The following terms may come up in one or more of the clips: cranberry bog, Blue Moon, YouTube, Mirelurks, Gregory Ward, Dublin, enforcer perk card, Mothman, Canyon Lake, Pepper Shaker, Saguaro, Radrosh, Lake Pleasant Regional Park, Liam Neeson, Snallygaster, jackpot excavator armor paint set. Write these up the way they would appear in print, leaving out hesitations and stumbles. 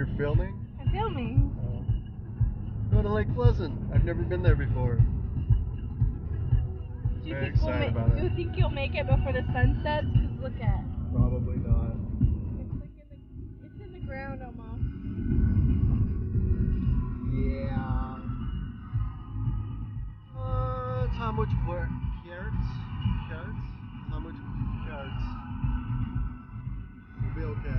You're filming? I'm filming. Oh. Go to Lake Pleasant. I've never been there before. Do you think you'll make it before the sun sets? Because look at it. Probably not. It's like it's in the ground almost. Yeah. How much work? Carrots? How much carrots? We'll be okay.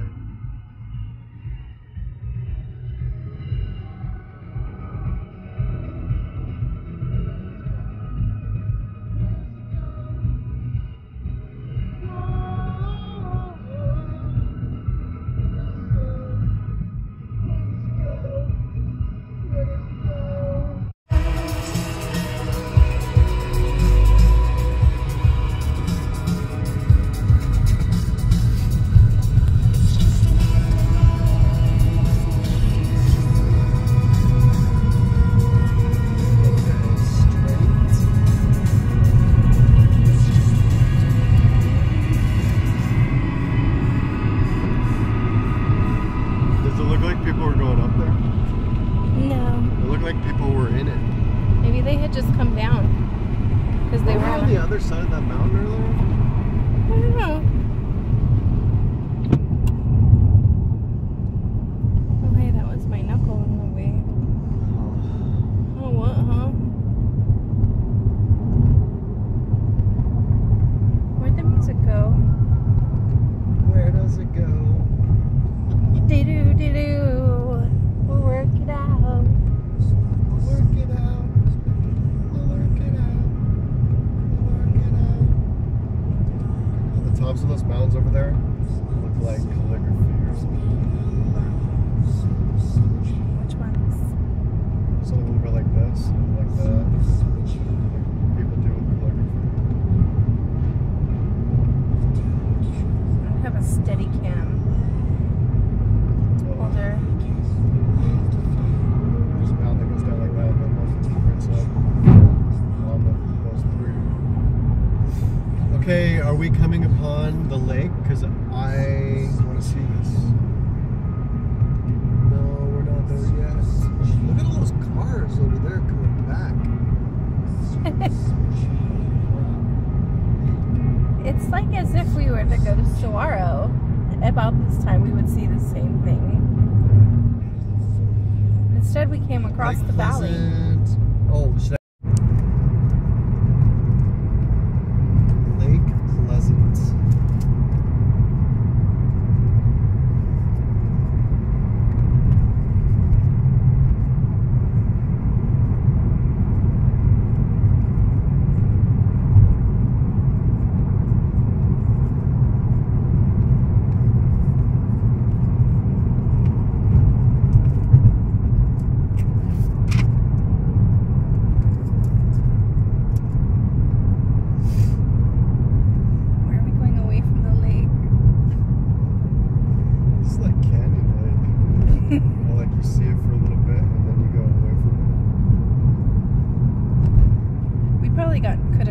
Are we coming upon the lake? Because I want to see this. No, we're not there yet. Look at all those cars over there coming back. It's like as if we were to go to Saguaro. About this time, we would see the same thing. Instead, we came across the valley. Oh, should I?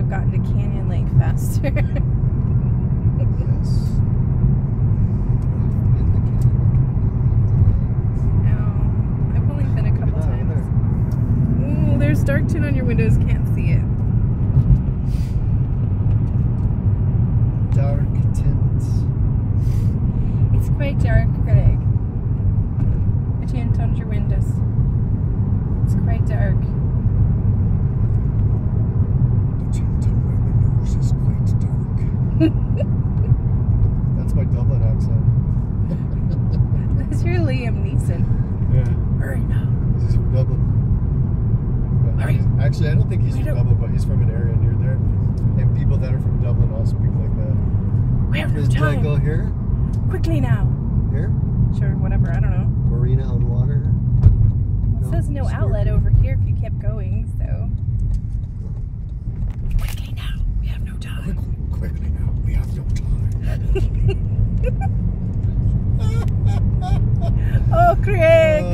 Gotten to Canyon Lake faster. Yes. I've been to Canyon Lake. No, I've only been a couple times. Ooh, there's dark tint on your windows. Can't see it. Dark tint. It's quite dark, Greg. The tint on your windows. It's quite dark. That's my Dublin accent. That's your Liam Neeson. Yeah. Hurry now. He's from Dublin. Actually, I don't think he's from Dublin, but he's from an area near there. And people that are from Dublin also speak like that. We have no time. Can I go here? Quickly now. Here? Sure, whatever. I don't know. Marina on water. Well, it says no outlet over here if you kept going, so. Quickly now. We have no time. Quickly now. We have no time. Oh, Craig.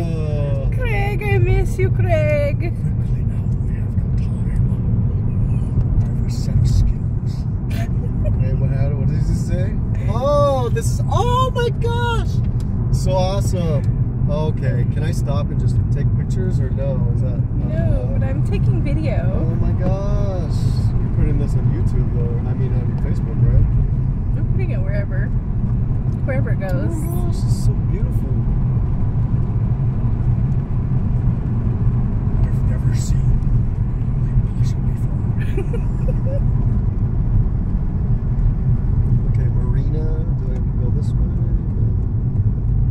Craig, I miss you, Craig. Quickly now, we have no time. Our sex skills. Hey, what does it say? Oh, this is... Oh, my gosh. So awesome. Okay, can I stop and just take pictures or no? Is that no, but I'm taking video. Oh my gosh. You're putting this on YouTube though. I mean on Facebook, right? I'm putting it wherever. Wherever it goes. Oh my gosh, this is so beautiful. I've never seen Lake Pleasant before. Okay, Marina, do I have to go this way?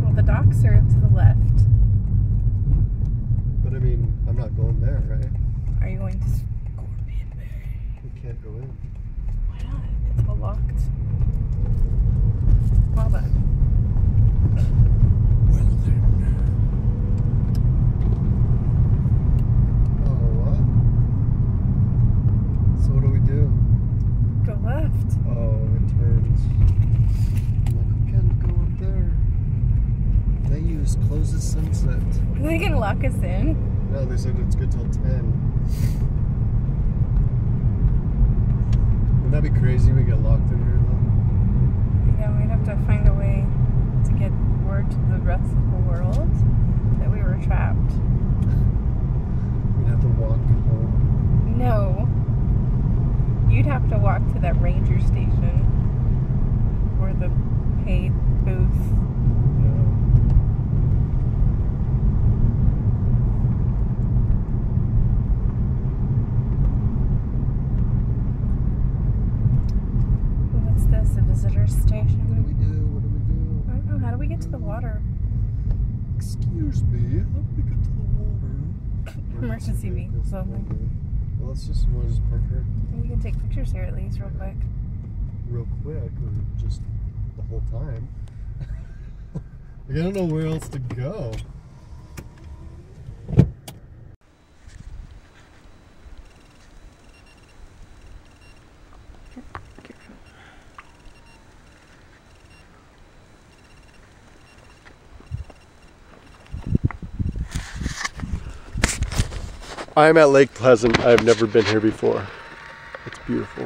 Well, the docks are to the left. But I mean, I'm not going there, right? Are you going to Scorpion Bay? We can't go in. Why not? It's all locked. Well done. Well done. Oh, what? So what do? Go left. Oh, it turns. I'm like, we can't go up there. They use close as sunset. Are they gonna lock us in? No, they said it's good till 10. Wouldn't that be crazy if we get locked in here though? Yeah, we'd have to find a way to get word to the rest of the world that we were trapped. We'd have to walk home. No. You'd have to walk to that ranger station or the paid booth. Visitor station. What do we do? What do we do? I don't know. How do we get to the water? Excuse me. How do we get to the water? Emergency vehicles only. Well, we'll just park here. You can take pictures here at least, real quick. Real quick, or just the whole time. I don't know where else to go. I'm at Lake Pleasant. I've never been here before. It's beautiful.